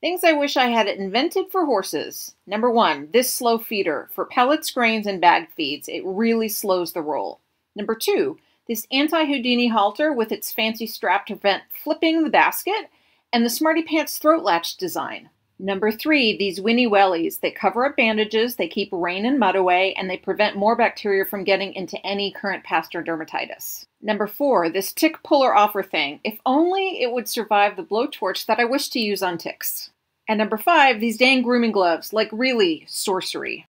Things I wish I had invented for horses. Number one, this slow feeder. For pellets, grains, and bag feeds, it really slows the roll. Number two, this anti-Houdini halter with its fancy strap to prevent flipping the basket, and the Smarty Pants throat latch design. Number three, these Winnie Wellies. They cover up bandages, they keep rain and mud away, and they prevent more bacteria from getting into any current pasture dermatitis. Number four, this tick puller offer thing. If only it would survive the blowtorch that I wish to use on ticks. And number five, these dang grooming gloves. Like, really, sorcery.